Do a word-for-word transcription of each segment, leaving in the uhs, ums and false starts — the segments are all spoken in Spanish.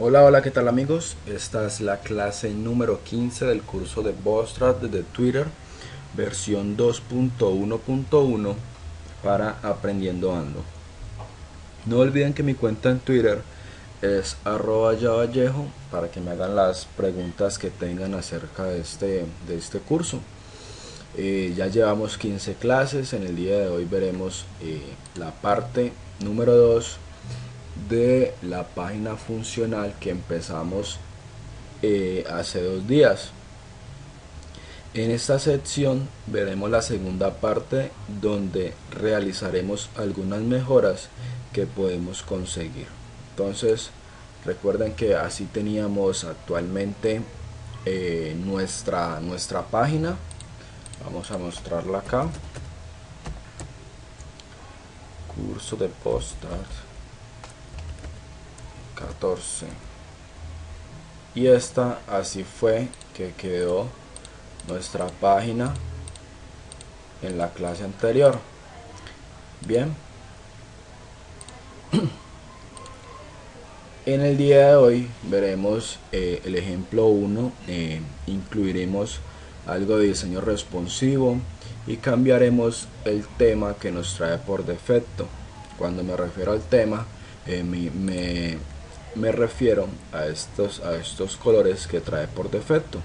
Hola, hola, ¿qué tal amigos? Esta es la clase número quince del curso de Bootstrap de Twitter, versión dos punto uno punto uno para Aprendiendo Ando. No olviden que mi cuenta en Twitter es arroba Yan Arlex Vallejo para que me hagan las preguntas que tengan acerca de este, de este curso. Eh, ya llevamos quince clases. En el día de hoy veremos eh, la parte número dos de la página funcional que empezamos eh, hace dos días. En esta sección veremos la segunda parte, donde realizaremos algunas mejoras que podemos conseguir. Entonces recuerden que así teníamos actualmente eh, nuestra, nuestra página. Vamos a mostrarla acá, curso de Bootstrap catorce, y esta así fue que quedó nuestra página en la clase anterior. Bien, en el día de hoy veremos eh, el ejemplo uno, eh, incluiremos algo de diseño responsivo y cambiaremos el tema que nos trae por defecto. Cuando me refiero al tema, eh, me, me, me refiero a estos, a estos colores que trae por defecto.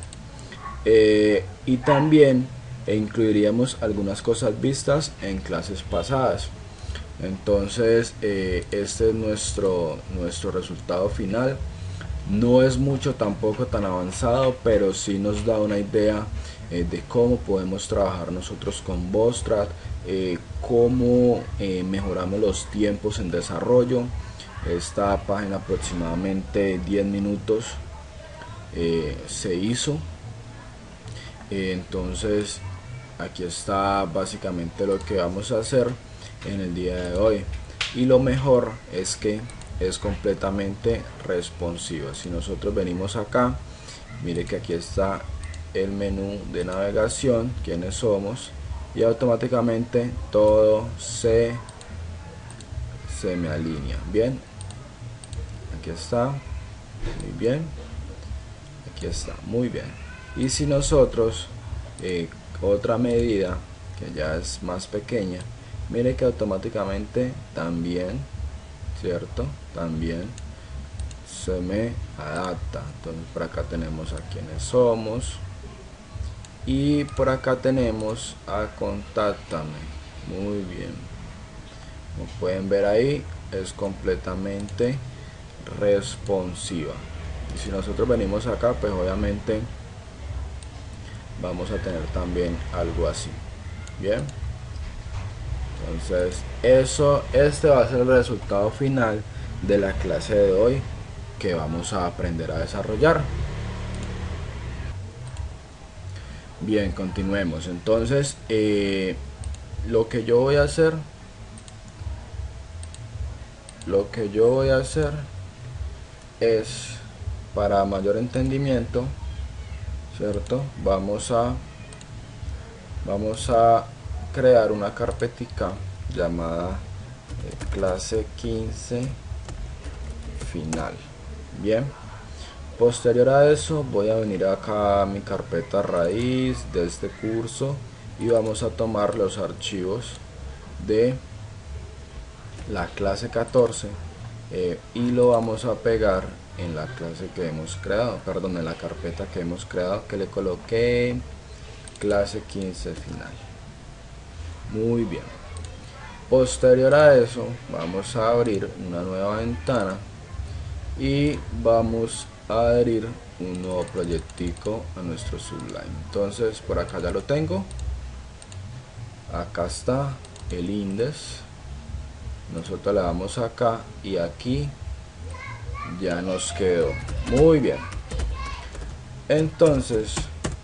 Eh, y también incluiríamos algunas cosas vistas en clases pasadas. Entonces eh, este es nuestro, nuestro resultado final. No es mucho tampoco tan avanzado, pero sí nos da una idea eh, de cómo podemos trabajar nosotros con Bootstrap, eh, cómo eh, mejoramos los tiempos en desarrollo. Esta página aproximadamente diez minutos eh, se hizo. Eh, entonces aquí está básicamente lo que vamos a hacer en el día de hoy, y lo mejor es que es completamente responsiva. Si nosotros venimos acá, mire que aquí está el menú de navegación, quiénes somos, y automáticamente todo se se me alinea. Bien, aquí está, muy bien, aquí está, muy bien. Y si nosotros eh, otra medida que ya es más pequeña, mire que automáticamente también, cierto, también se me adapta. Entonces por acá tenemos a quienes somos, y por acá tenemos a contáctame. Muy bien, como pueden ver ahí, es completamente responsiva. Y si nosotros venimos acá, pues obviamente vamos a tener también algo así. Bien, entonces eso, este va a ser el resultado final de la clase de hoy, que vamos a aprender a desarrollar. Bien, continuemos. Entonces eh, lo que yo voy a hacer lo que yo voy a hacer es, para mayor entendimiento, cierto, vamos a vamos a crear una carpetica llamada clase quince final. Bien, posterior a eso voy a venir acá a mi carpeta raíz de este curso, y vamos a tomar los archivos de la clase catorce eh, y lo vamos a pegar en la clase que hemos creado, perdón, en la carpeta que hemos creado, que le coloqué clase quince final. Muy bien, posterior a eso vamos a abrir una nueva ventana y vamos a adherir un nuevo proyectico a nuestro Sublime. Entonces por acá ya lo tengo, acá está el índice, nosotros le damos acá y aquí ya nos quedó. Muy bien, entonces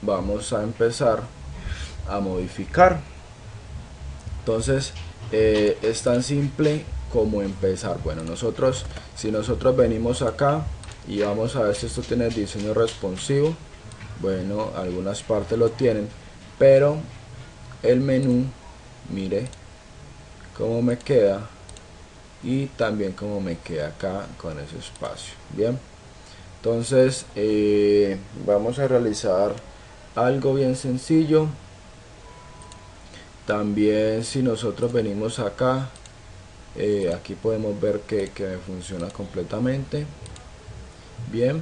vamos a empezar a modificar. Entonces eh, es tan simple como empezar. Bueno, nosotros, si nosotros venimos acá y vamos a ver si esto tiene diseño responsivo, bueno, algunas partes lo tienen, pero el menú, mire cómo me queda, y también cómo me queda acá con ese espacio. Bien, Entonces eh, vamos a realizar algo bien sencillo. También si nosotros venimos acá, eh, aquí podemos ver que, que funciona completamente bien.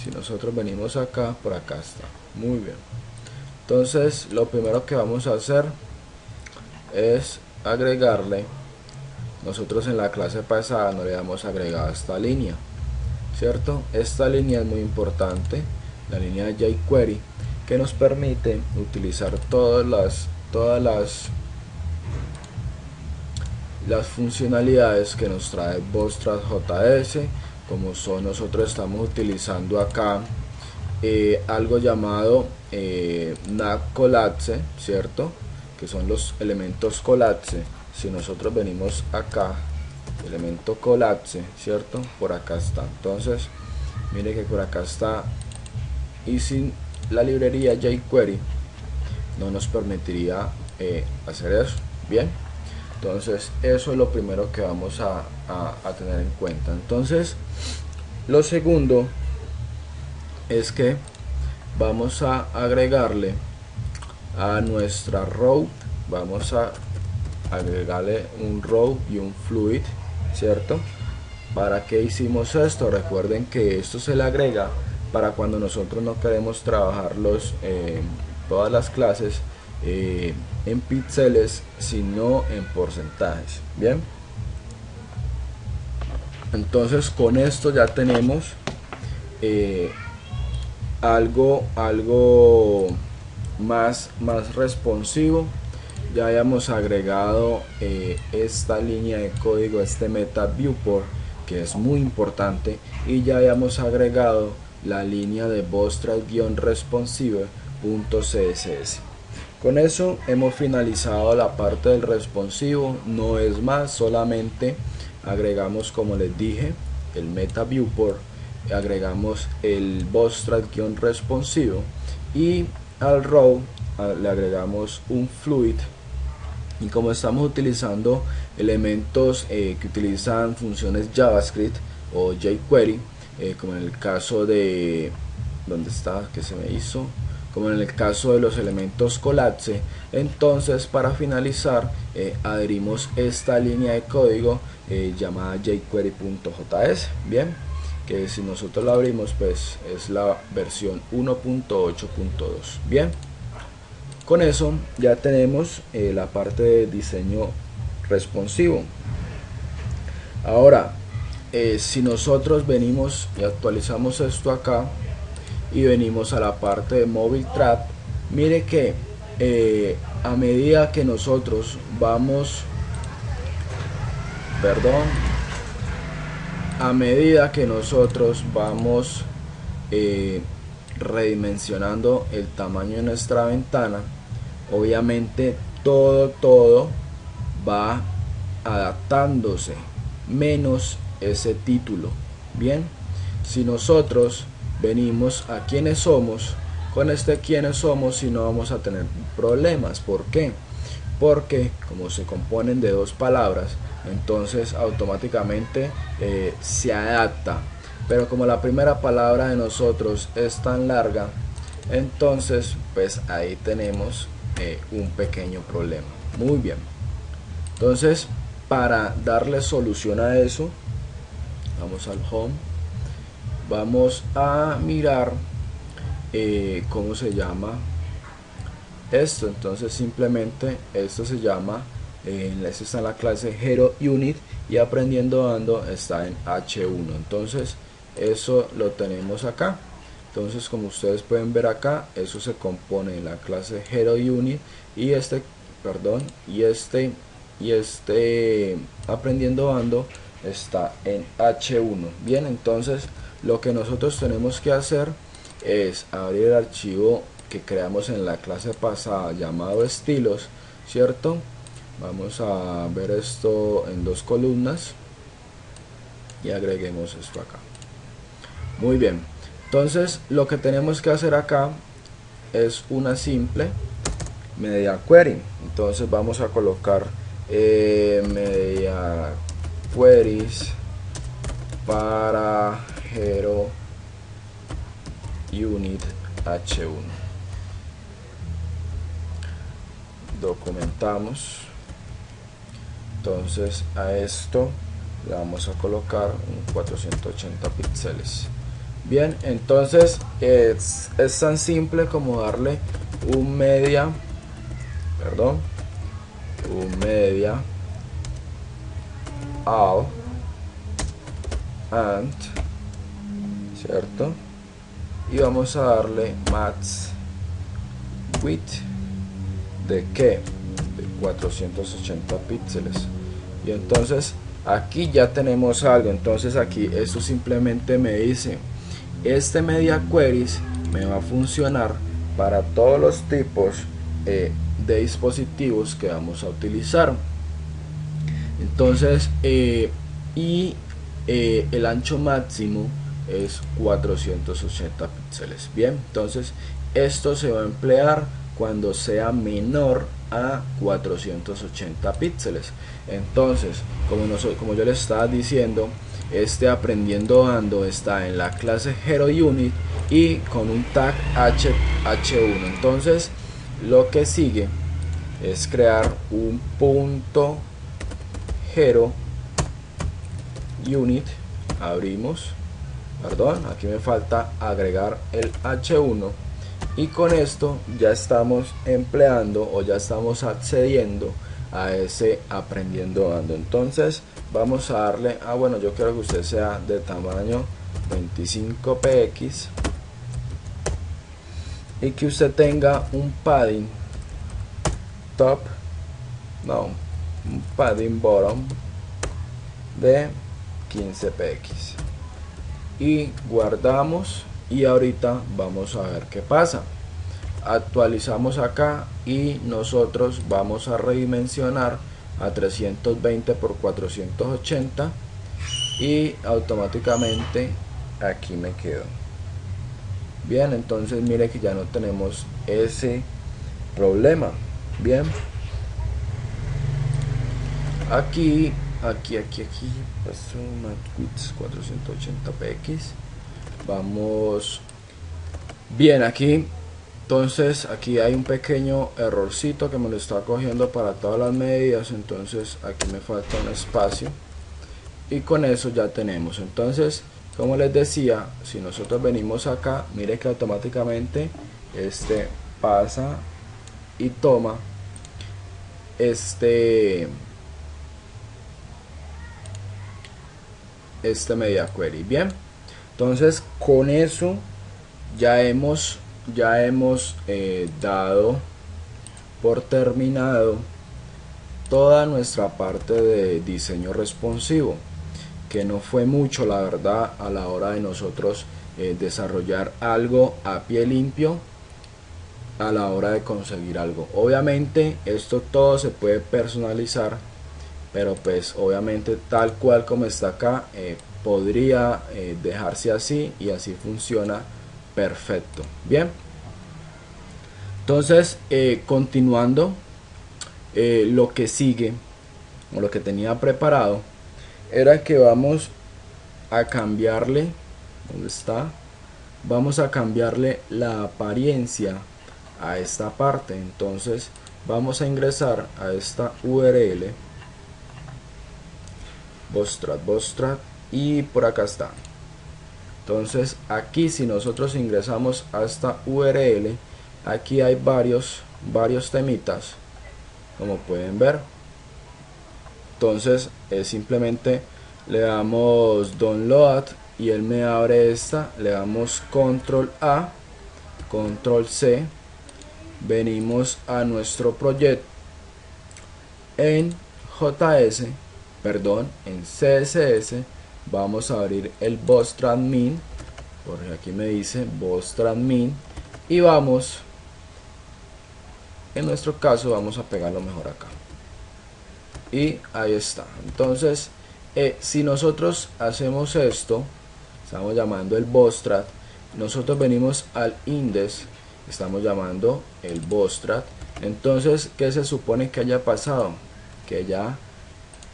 Si nosotros venimos acá, por acá está, muy bien. Entonces lo primero que vamos a hacer es agregarle, nosotros en la clase pasada no le damos agregada esta línea, ¿cierto? Esta línea es muy importante, la línea de jQuery, que nos permite utilizar todas las todas las las funcionalidades que nos trae Bootstrap J S, como son, nosotros estamos utilizando acá eh, algo llamado eh, nav collapse, ¿cierto? Que son los elementos collapse. Si nosotros venimos acá, elemento collapse, ¿cierto? Por acá está. Entonces, mire que por acá está, y sin la librería jQuery no nos permitiría eh, hacer eso, ¿bien? Entonces eso es lo primero que vamos a, a, a tener en cuenta. Entonces lo segundo es que vamos a agregarle a nuestra row, vamos a agregarle un row y un fluid, ¿cierto? ¿Para qué hicimos esto? Recuerden que esto se le agrega para cuando nosotros no queremos trabajar los, eh, todas las clases eh, en píxeles, sino en porcentajes, ¿bien? Entonces con esto ya tenemos eh, algo, algo más, más responsivo. Ya habíamos agregado eh, esta línea de código, este meta viewport, que es muy importante, y ya habíamos agregado la línea de bootstrap-responsive.css. Con eso hemos finalizado la parte del responsivo. No es más, solamente agregamos, como les dije, el meta viewport, agregamos el bootstrap-responsive y al row le agregamos un fluid. Y como estamos utilizando elementos eh, que utilizan funciones JavaScript o jQuery, Eh, como en el caso de donde está que se me hizo, como en el caso de los elementos collapse, entonces para finalizar eh, adherimos esta línea de código eh, llamada jQuery.js, bien, que si nosotros la abrimos, pues es la versión uno punto ocho punto dos. bien, con eso ya tenemos eh, la parte de diseño responsivo. Ahora Eh, si nosotros venimos y actualizamos esto acá y venimos a la parte de Mobile Trap, mire que eh, a medida que nosotros vamos, perdón, a medida que nosotros vamos eh, redimensionando el tamaño de nuestra ventana, obviamente todo, todo va adaptándose, menos ese título. Bien, si nosotros venimos a quiénes somos, con este quiénes somos si no vamos a tener problemas. ¿Por qué? Porque como se componen de dos palabras, entonces automáticamente eh, se adapta, pero como la primera palabra de nosotros es tan larga, entonces pues ahí tenemos eh, un pequeño problema. Muy bien, entonces para darle solución a eso, vamos al home, vamos a mirar eh, cómo se llama esto. Entonces simplemente esto se llama, eh, esto está en la clase Hero Unit y Aprendiendo Ando está en hache uno. Entonces eso lo tenemos acá. Entonces como ustedes pueden ver acá, eso se compone de la clase Hero Unit y este, perdón, y este y este Aprendiendo Ando está en hache uno. Bien, entonces lo que nosotros tenemos que hacer es abrir el archivo que creamos en la clase pasada llamado estilos, ¿cierto? Vamos a ver esto en dos columnas y agreguemos esto acá. Muy bien, entonces lo que tenemos que hacer acá es una simple media query. Entonces vamos a colocar eh, media queries para pero unit hache uno. Documentamos. Entonces a esto le vamos a colocar un cuatrocientos ochenta píxeles. Bien, entonces es, es tan simple como darle un media, perdón, un media all and, ¿cierto? Y vamos a darle max width de qué, de cuatrocientos ochenta píxeles. Y entonces aquí ya tenemos algo. Entonces aquí esto simplemente me dice, este media queries me va a funcionar para todos los tipos eh, de dispositivos que vamos a utilizar. Entonces eh, y eh, el ancho máximo es cuatrocientos ochenta píxeles. Bien, entonces esto se va a emplear cuando sea menor a cuatrocientos ochenta píxeles. Entonces, como, nos, como yo les estaba diciendo, este Aprendiendo Ando está en la clase Hero Unit y con un tag hache uno. Entonces lo que sigue es crear un punto Hero Unit. Abrimos, perdón, aquí me falta agregar el hache uno. Y con esto ya estamos empleando o ya estamos accediendo a ese Aprendiendo Ando. Entonces vamos a darle, ah bueno, yo quiero que usted sea de tamaño veinticinco píxeles y que usted tenga un padding top, no, un padding bottom de quince píxeles. Y guardamos. Y ahorita vamos a ver qué pasa. Actualizamos acá y nosotros vamos a redimensionar a trescientos veinte por cuatrocientos ochenta y automáticamente aquí me quedo. Bien, entonces mire que ya no tenemos ese problema. Bien, aquí, aquí, aquí, aquí pasó cuatrocientos ochenta píxeles. Vamos bien aquí. Entonces aquí hay un pequeño errorcito que me lo está cogiendo para todas las medidas. Entonces aquí me falta un espacio y con eso ya tenemos. Entonces, como les decía, si nosotros venimos acá, mire que automáticamente este pasa y toma este este media query. Bien, entonces con eso ya hemos, ya hemos eh, dado por terminado toda nuestra parte de diseño responsivo, que no fue mucho la verdad a la hora de nosotros eh, desarrollar algo a pie limpio, a la hora de conseguir algo. Obviamente esto todo se puede personalizar, pero pues obviamente tal cual como está acá eh, podría eh, dejarse así y así funciona perfecto. Bien, entonces eh, continuando, eh, lo que sigue o lo que tenía preparado era que vamos a cambiarle, ¿dónde está? Vamos a cambiarle la apariencia a esta parte. Entonces vamos a ingresar a esta U R L Bootstrap, Bootstrap, y por acá está. Entonces aquí si nosotros ingresamos a esta U R L, aquí hay varios varios temitas, como pueden ver. Entonces eh, simplemente le damos download y él me abre esta. Le damos control A, control C, venimos a nuestro proyecto en jota ese, perdón, en ce ese ese. Vamos a abrir el Bootstrap Min, porque aquí me dice Bootstrap Min, y vamos, en nuestro caso vamos a pegarlo mejor acá, y ahí está. Entonces eh, si nosotros hacemos esto, estamos llamando el Bootstrap, nosotros venimos al index, estamos llamando el Bootstrap. Entonces, ¿qué se supone que haya pasado? Que ya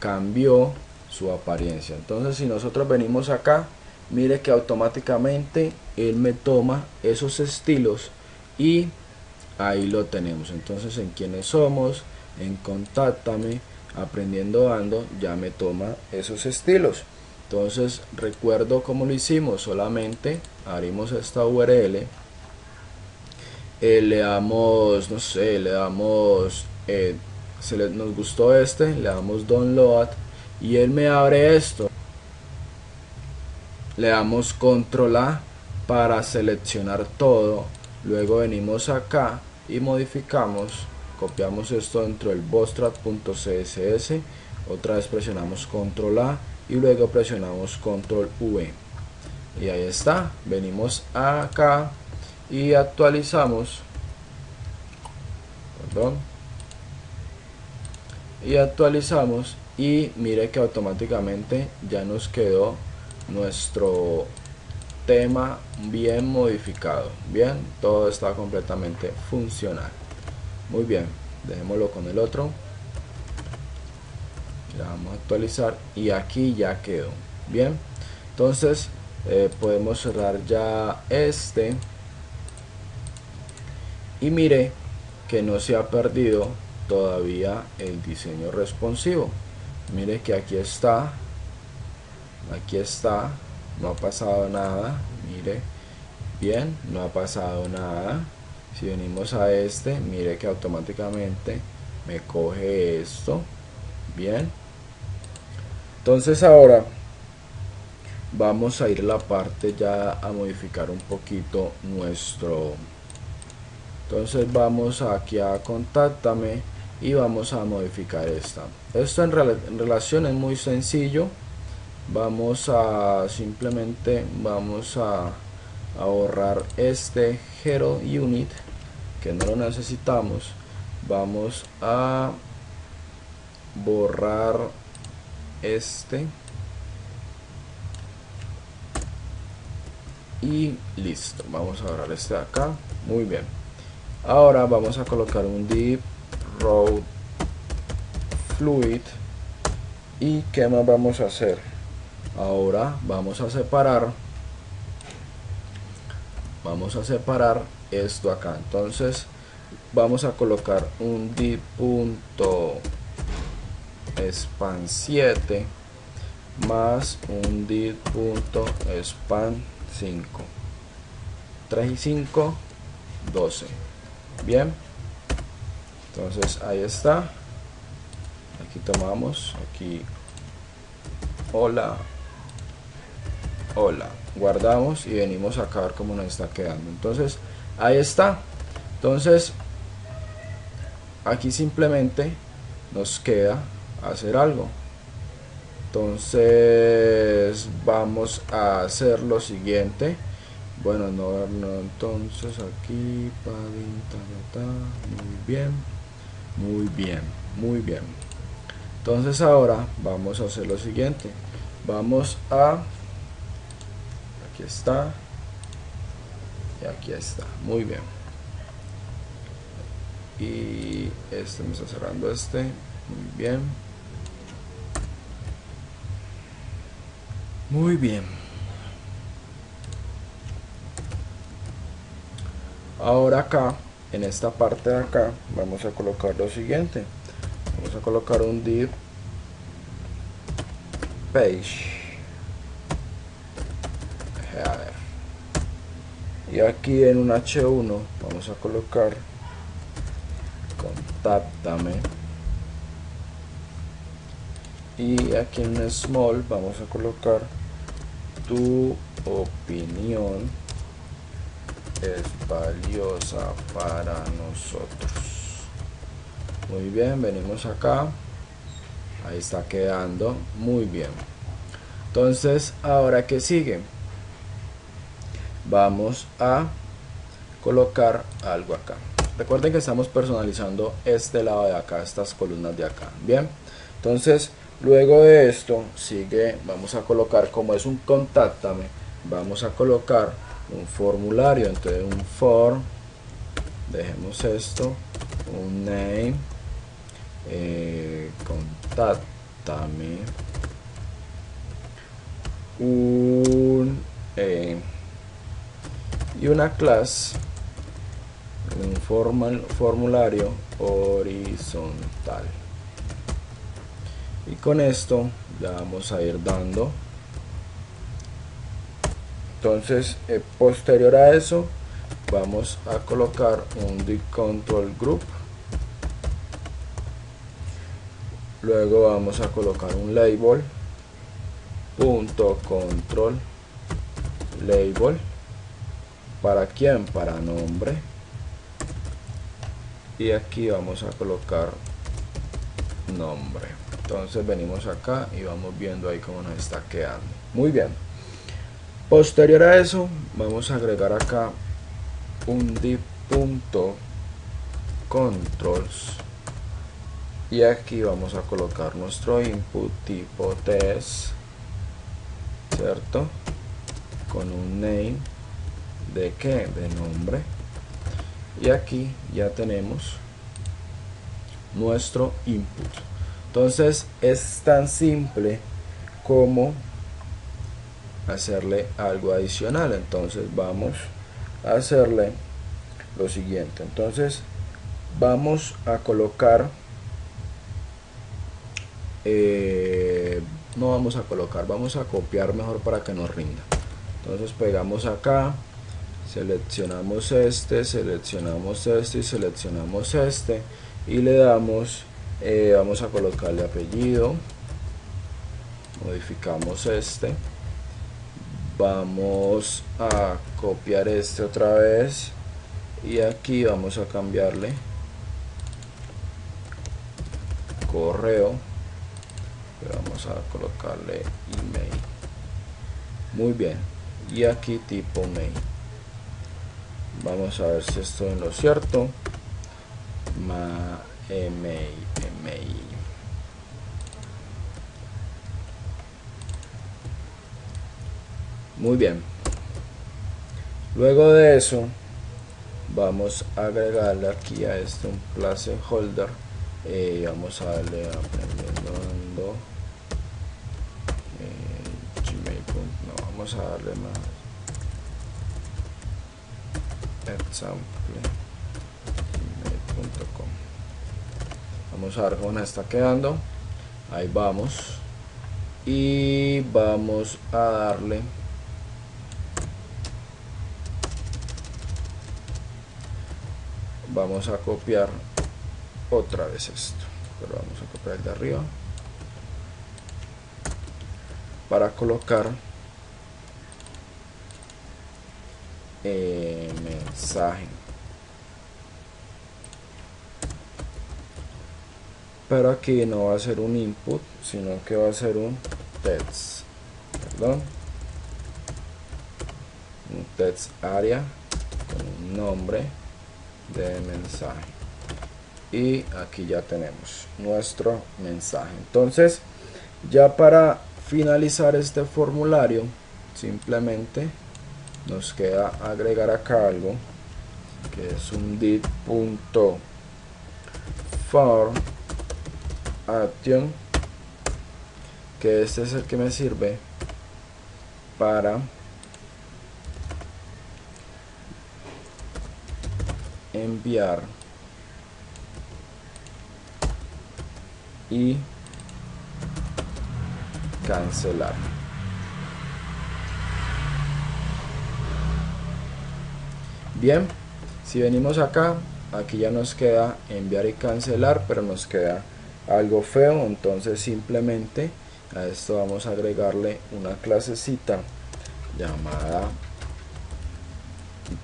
cambió su apariencia. Entonces si nosotros venimos acá mire que automáticamente él me toma esos estilos y ahí lo tenemos. Entonces en Quiénes Somos, en Contáctame, Aprendiendo Ando, ya me toma esos estilos. Entonces recuerdo cómo lo hicimos, solamente abrimos esta U R L, eh, le damos, no sé, le damos, eh, se le, nos gustó este, le damos download y él me abre esto. Le damos control A para seleccionar todo, luego venimos acá y modificamos, copiamos esto dentro del bootstrap punto css, otra vez presionamos control A y luego presionamos control V y ahí está. Venimos acá y actualizamos, perdón, y actualizamos y mire que automáticamente ya nos quedó nuestro tema bien modificado. Bien, todo está completamente funcional. Muy bien, dejémoslo con el otro, le vamos a actualizar y aquí ya quedó. Bien, entonces eh, podemos cerrar ya este y mire que no se ha perdido todavía el diseño responsivo. Mire que aquí está, aquí está, no ha pasado nada. Mire, bien, no ha pasado nada. Si venimos a este, mire que automáticamente me coge esto. Bien, entonces ahora vamos a ir a la parte ya a modificar un poquito nuestro. Entonces vamos aquí a Contáctame y vamos a modificar esta. Esto en, rel en relación es muy sencillo. Vamos a simplemente vamos a, a borrar este hero unit que no lo necesitamos. Vamos a borrar este y listo, vamos a borrar este de acá. Muy bien, ahora vamos a colocar un div row fluid y qué más vamos a hacer. Ahora vamos a separar vamos a separar esto acá. Entonces vamos a colocar un div punto span siete más un div punto span cinco, tres y cinco doce. Bien, entonces ahí está. Aquí tomamos, aquí hola, hola, guardamos y venimos acá a ver cómo nos está quedando. Entonces ahí está. Entonces aquí simplemente nos queda hacer algo. Entonces vamos a hacer lo siguiente. Bueno, no, no entonces aquí ta, ta, ta, muy bien, muy bien, muy bien. Entonces ahora vamos a hacer lo siguiente. Vamos a, aquí está y aquí está. Muy bien, y este me está cerrando este. Muy bien, muy bien. Ahora acá en esta parte de acá vamos a colocar lo siguiente. Vamos a colocar un div page, a ver, y aquí en un hache uno vamos a colocar Contáctame y aquí en un small vamos a colocar tu opinión es valiosa para nosotros. Muy bien, venimos acá, ahí está quedando. Muy bien, entonces ahora que sigue, vamos a colocar algo acá. Recuerden que estamos personalizando este lado de acá, estas columnas de acá. Bien, entonces luego de esto sigue, vamos a colocar, como es un Contáctame, vamos a colocar un formulario. Entonces un form, dejemos esto, un name, eh, contáctame, un eh, y una clase, un formal, formulario horizontal. Y con esto le vamos a ir dando. Entonces, eh, posterior a eso, vamos a colocar un div control group. Luego vamos a colocar un label punto control label. ¿Para quién? Para nombre. Y aquí vamos a colocar nombre. Entonces venimos acá y vamos viendo ahí cómo nos está quedando. Muy bien. Posterior a eso vamos a agregar acá un div punto controls y aquí vamos a colocar nuestro input tipo test, cierto, con un name de qué, de nombre. Y aquí ya tenemos nuestro input. Entonces es tan simple como hacerle algo adicional. Entonces vamos a hacerle lo siguiente. Entonces vamos a colocar eh, no vamos a colocar vamos a copiar mejor para que nos rinda. Entonces pegamos acá, seleccionamos este, seleccionamos este y seleccionamos este y le damos eh, vamos a colocarle apellido, modificamos este. Vamos a copiar este otra vez y aquí vamos a cambiarle correo, vamos a colocarle email. Muy bien, y aquí tipo mail. Vamos a ver si esto es lo cierto. Ma, email, email. Muy bien. Luego de eso vamos a agregarle aquí a este un placeholder. Eh, vamos a darle aprendiendo ando, eh, gmail. No, vamos a darle más example gmail punto com. Vamos a ver cómo nos está quedando. Ahí vamos. Y vamos a darle vamos a copiar otra vez esto, pero vamos a copiar el de arriba para colocar eh, mensaje, pero aquí no va a ser un input sino que va a ser un text, perdón, un text area con un nombre de mensaje. Y aquí ya tenemos nuestro mensaje. Entonces ya para finalizar este formulario simplemente nos queda agregar acá algo que es un div.form action, que este es el que me sirve para enviar y cancelar. Bien, si venimos acá, aquí ya nos queda enviar y cancelar, pero nos queda algo feo. Entonces simplemente a esto vamos a agregarle una clasecita llamada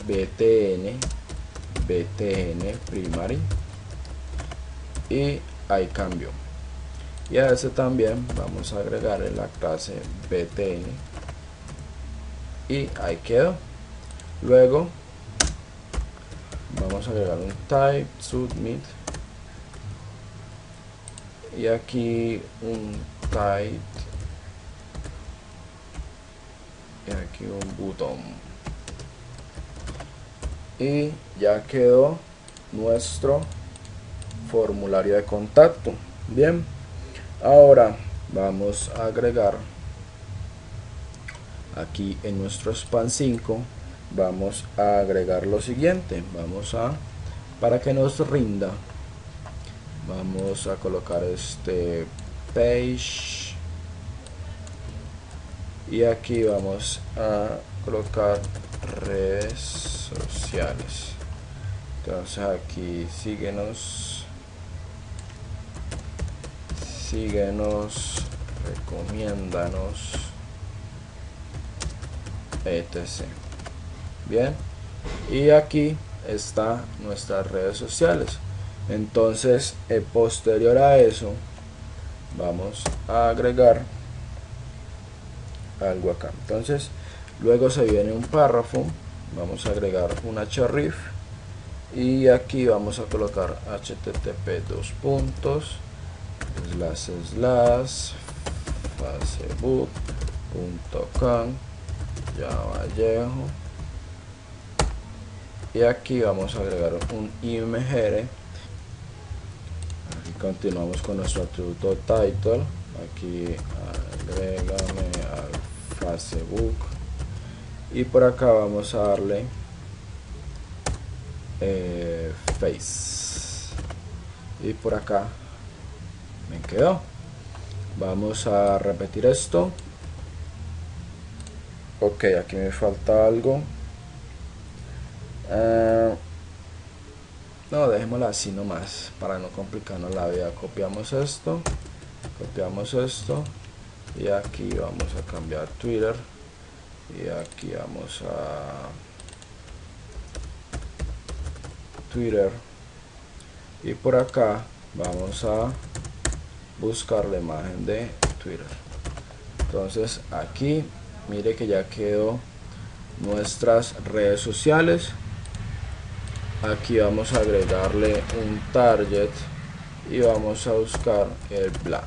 btn btn primary y ahí cambio. Y a este también vamos a agregar en la clase btn y ahí quedó. Luego vamos a agregar un type submit y aquí un type y aquí un botón. Y ya quedó nuestro formulario de contacto. Bien, ahora vamos a agregar aquí en nuestro span cinco vamos a agregar lo siguiente. Vamos a, para que nos rinda, vamos a colocar este page y aquí vamos a colocar redes sociales. Entonces aquí síguenos, síguenos, recomiéndanos, etcétera. Bien, y aquí está nuestras redes sociales. Entonces, eh, posterior a eso, vamos a agregar algo acá. Entonces, luego se viene un párrafo, vamos a agregar una href y aquí vamos a colocar http dos puntos slash slash facebook punto com Vallejo, y aquí vamos a agregar un imgr. Aquí continuamos con nuestro atributo title, aquí agrégame al Facebook y por acá vamos a darle eh, face y por acá me quedó. Vamos a repetir esto. Ok, aquí me falta algo. Uh, no, dejémosla así nomás para no complicarnos la vida. Copiamos esto, copiamos esto y aquí vamos a cambiar Twitter y aquí vamos a Twitter y por acá vamos a buscar la imagen de Twitter. Entonces aquí mire que ya quedó nuestras redes sociales. Aquí vamos a agregarle un target y vamos a buscar el blank.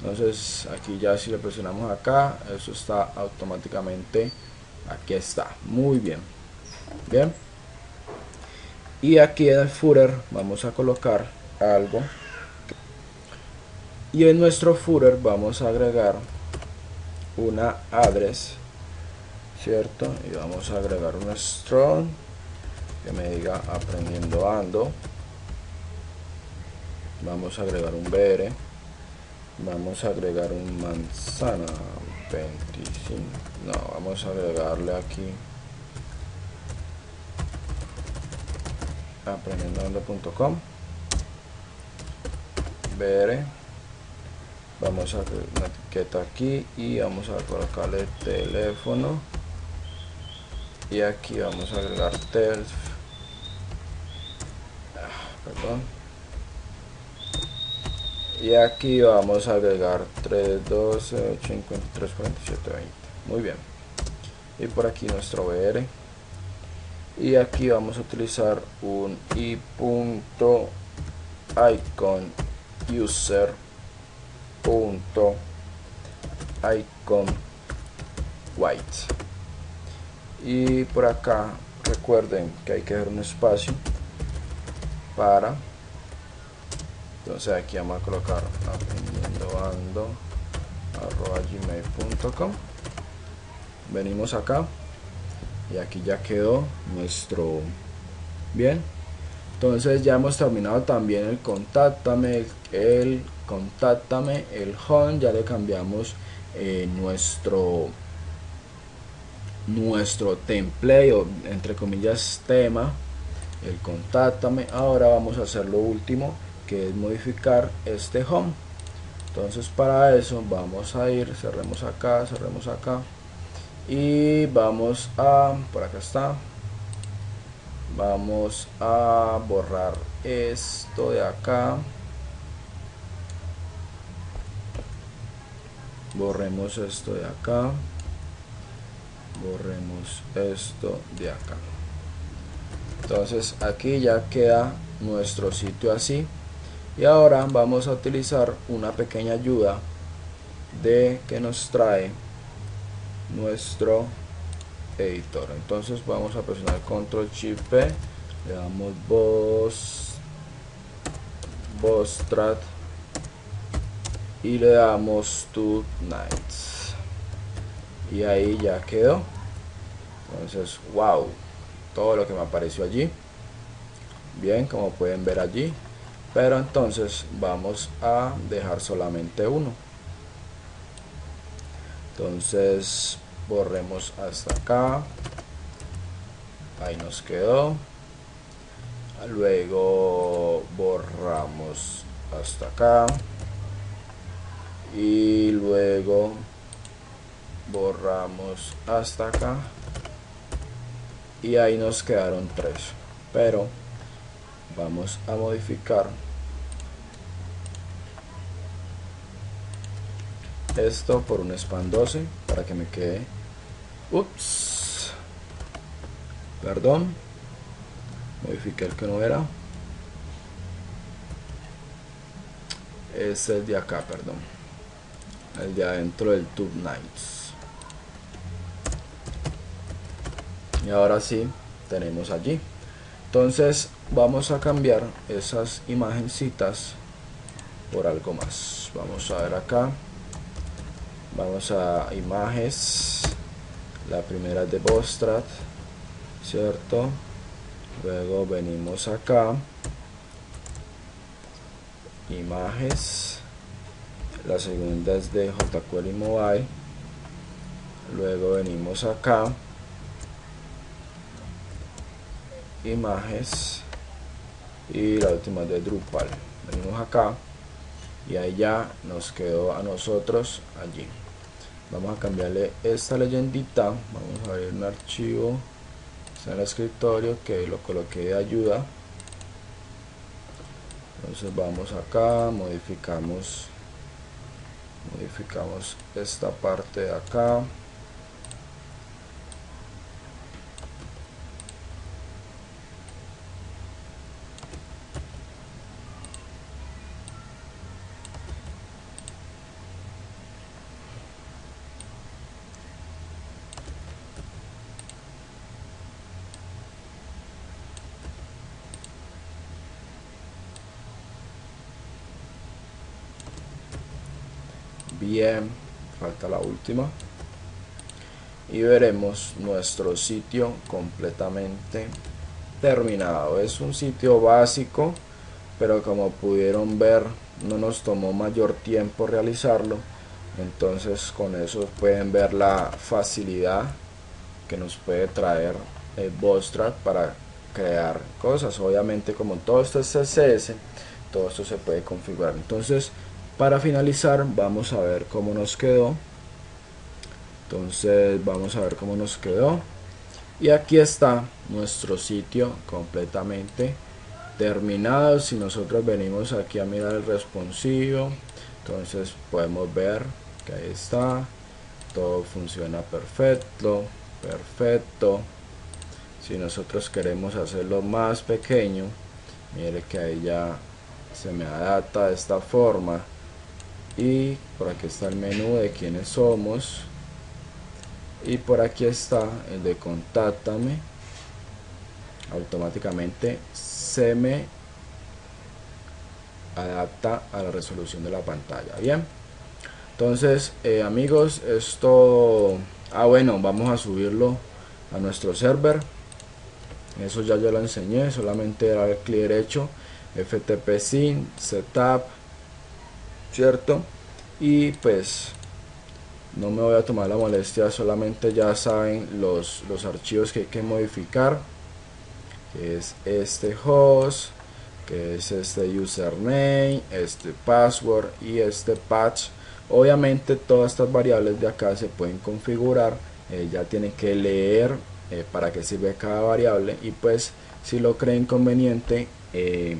Entonces aquí ya si le presionamos acá, eso está automáticamente, aquí está, muy bien. Bien, y aquí en el footer vamos a colocar algo y en nuestro footer vamos a agregar una address, cierto, y vamos a agregar un strong que me diga aprendiendo ando. Vamos a agregar un br, vamos a agregar un manzana veinticinco, no, vamos a agregarle aquí aprendiendo ando punto com br. Vamos a hacer una etiqueta aquí y vamos a colocarle el teléfono y aquí vamos a agregar telf, perdón, y aquí vamos a agregar trescientos doce, cincuenta y tres, cuarenta y siete, veinte. Muy bien, y por aquí nuestro br y aquí vamos a utilizar un i.icon user punto icon white y por acá recuerden que hay que dejar un espacio para, entonces aquí vamos a colocar aprendiendoando arroba gmail punto com. Venimos acá y aquí ya quedó nuestro. Bien, entonces ya hemos terminado también el contáctame, el contáctame, el home, ya le cambiamos eh, nuestro nuestro template o entre comillas tema, el contáctame. Ahora vamos a hacer lo último que es modificar este home. Entonces para eso vamos a ir, cerremos acá, cerremos acá y vamos a, por acá está, vamos a borrar esto de acá. Borremos esto de acá, borremos esto de acá. Entonces aquí ya queda nuestro sitio así y ahora vamos a utilizar una pequeña ayuda de que nos trae nuestro editor. Entonces vamos a presionar control shift P, le damos voz Bootstrap y le damos two nights y ahí ya quedó. Entonces, wow, todo lo que me apareció allí, bien, como pueden ver allí. Pero entonces vamos a dejar solamente uno. Entonces borremos hasta acá, ahí nos quedó. Luego borramos hasta acá y luego borramos hasta acá, y ahí nos quedaron tres. Pero vamos a modificar esto por un span doce para que me quede, ups, perdón, modifiqué el que no era, es el de acá, perdón, el de adentro del Tube Nights. Y ahora sí tenemos allí. Entonces vamos a cambiar esas imagencitas por algo más. Vamos a ver acá, vamos a imágenes, la primera es de Bootstrap, cierto. Luego venimos acá, imágenes, la segunda es de jQuery Mobile. Luego venimos acá, imágenes, y la última es de Drupal. Venimos acá y ahí ya nos quedó a nosotros allí. Vamos a cambiarle esta leyendita, vamos a abrir un archivo, está en el escritorio, que lo coloqué de ayuda. Entonces vamos acá, modificamos modificamos esta parte de acá, bien, falta la última, y veremos nuestro sitio completamente terminado. Es un sitio básico, pero como pudieron ver no nos tomó mayor tiempo realizarlo. Entonces con eso pueden ver la facilidad que nos puede traer el Bootstrap para crear cosas. Obviamente como todo esto es C S S, todo esto se puede configurar. Entonces para finalizar vamos a ver cómo nos quedó. Entonces vamos a ver cómo nos quedó y aquí está nuestro sitio completamente terminado. Si nosotros venimos aquí a mirar el responsivo, entonces podemos ver que ahí está, todo funciona perfecto, perfecto. Si nosotros queremos hacerlo más pequeño, mire que ahí ya se me adapta de esta forma. Y por aquí está el menú de quiénes somos, y por aquí está el de contáctame. Automáticamente se me adapta a la resolución de la pantalla. Bien, entonces eh, amigos, esto, ah bueno, vamos a subirlo a nuestro server. Eso ya yo lo enseñé, solamente era el clic derecho, F T P SYN, setup, cierto. Y pues no me voy a tomar la molestia, solamente ya saben los, los archivos que hay que modificar, que es este host, que es este username, este password y este patch. Obviamente todas estas variables de acá se pueden configurar, eh, ya tienen que leer eh, para qué sirve cada variable, y pues si lo creen conveniente eh,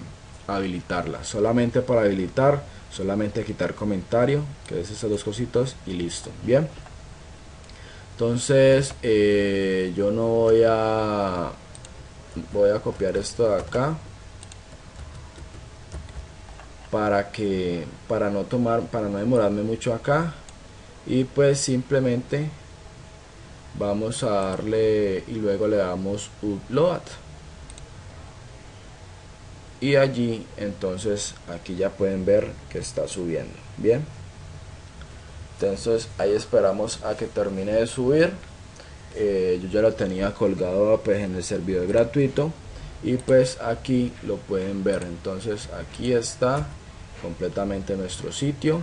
habilitarla. Solamente para habilitar, solamente quitar comentario, que es esas dos cositas y listo. Bien, entonces eh, yo no voy a voy a copiar esto de acá para que para no tomar para no demorarme mucho acá, y pues simplemente vamos a darle y luego le damos upload. Y allí, entonces, aquí ya pueden ver que está subiendo. Bien. Entonces ahí esperamos a que termine de subir. Eh, yo ya lo tenía colgado pues en el servidor gratuito y pues aquí lo pueden ver. Entonces aquí está completamente nuestro sitio.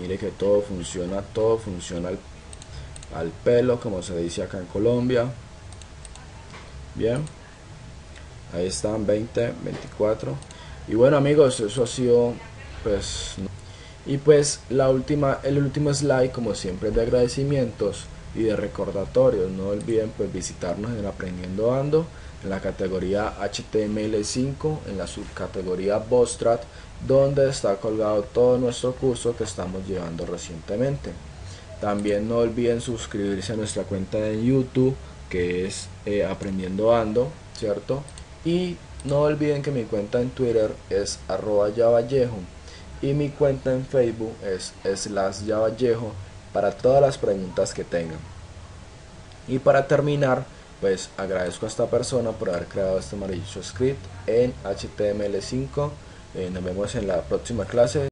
Mire que todo funciona, todo funciona al, al pelo, como se dice acá en Colombia. Bien, ahí están veinte, veinticuatro. Y bueno amigos, eso ha sido pues... Y pues la última, el último slide, como siempre, de agradecimientos y de recordatorios. No olviden pues visitarnos en Aprendiendo Ando, en la categoría H T M L cinco, en la subcategoría Bootstrap, donde está colgado todo nuestro curso que estamos llevando recientemente. También no olviden suscribirse a nuestra cuenta de YouTube, que es eh, Aprendiendo Ando, ¿cierto? Y no olviden que mi cuenta en Twitter es arroba yan vallejo. Y mi cuenta en Facebook es slash yan vallejo, para todas las preguntas que tengan. Y para terminar, pues agradezco a esta persona por haber creado este maravilloso script en H T M L cinco. Eh, nos vemos en la próxima clase.